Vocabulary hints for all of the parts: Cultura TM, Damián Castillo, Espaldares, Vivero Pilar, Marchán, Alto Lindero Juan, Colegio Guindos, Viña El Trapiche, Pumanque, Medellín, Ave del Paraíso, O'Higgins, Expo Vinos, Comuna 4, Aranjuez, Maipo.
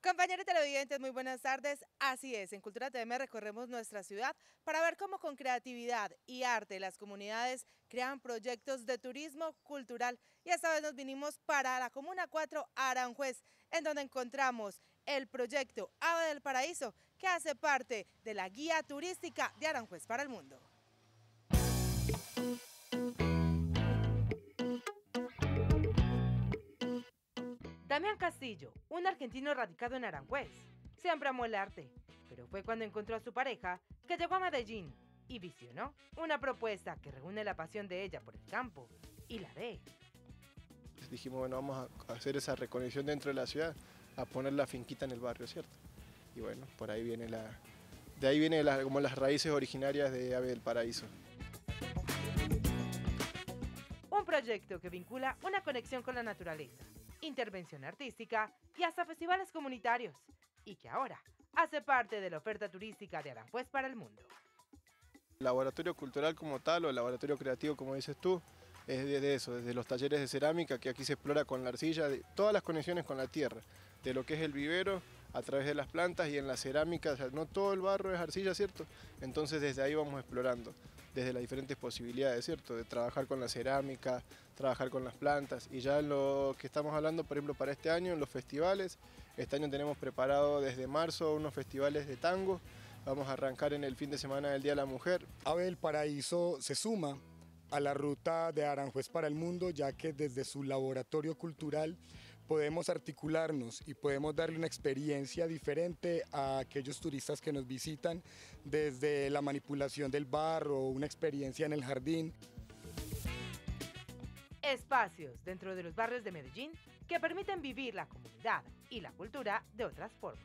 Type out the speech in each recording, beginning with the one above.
Compañeros televidentes, muy buenas tardes. Así es, en Cultura TM recorremos nuestra ciudad para ver cómo con creatividad y arte las comunidades crean proyectos de turismo cultural. Y esta vez nos vinimos para la Comuna 4, Aranjuez, en donde encontramos el proyecto Ave del Paraíso, que hace parte de la guía turística de Aranjuez para el mundo. Damián Castillo, un argentino radicado en Aranjuez, siempre amó el arte, pero fue cuando encontró a su pareja que llegó a Medellín y visionó una propuesta que reúne la pasión de ella por el campo y la de él. Dijimos, bueno, vamos a hacer esa reconexión dentro de la ciudad, a poner la finquita en el barrio, ¿cierto? Y bueno, por ahí viene como las raíces originarias de Ave del Paraíso. Un proyecto que vincula una conexión con la naturaleza, intervención artística y hasta festivales comunitarios, y que ahora hace parte de la oferta turística de Aranjuez para el mundo. El laboratorio cultural como tal, o el laboratorio creativo como dices tú, es desde eso, desde los talleres de cerámica, que aquí se explora con la arcilla, todas las conexiones con la tierra, de lo que es el vivero a través de las plantas y en la cerámica, o sea, no todo el barro es arcilla, ¿cierto? Entonces desde ahí vamos explorando, desde las diferentes posibilidades, ¿cierto? De trabajar con la cerámica, trabajar con las plantas, y ya lo que estamos hablando, por ejemplo, para este año, en los festivales, este año tenemos preparado desde marzo unos festivales de tango, vamos a arrancar en el fin de semana del Día de la Mujer. Ave del Paraíso se suma a la ruta de Aranjuez para el mundo, ya que desde su laboratorio cultural podemos articularnos y podemos darle una experiencia diferente a aquellos turistas que nos visitan, desde la manipulación del barro, una experiencia en el jardín. Espacios dentro de los barrios de Medellín que permiten vivir la comunidad y la cultura de otras formas.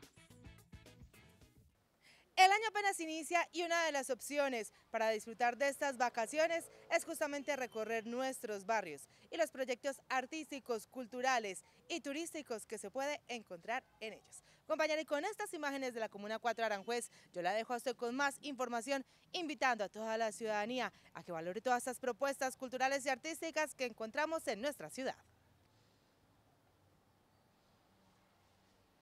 El año apenas inicia y una de las opciones para disfrutar de estas vacaciones es justamente recorrer nuestros barrios y los proyectos artísticos, culturales y turísticos que se puede encontrar en ellos. Compañera, y con estas imágenes de la Comuna 4 Aranjuez, yo la dejo a usted con más información, invitando a toda la ciudadanía a que valore todas estas propuestas culturales y artísticas que encontramos en nuestra ciudad.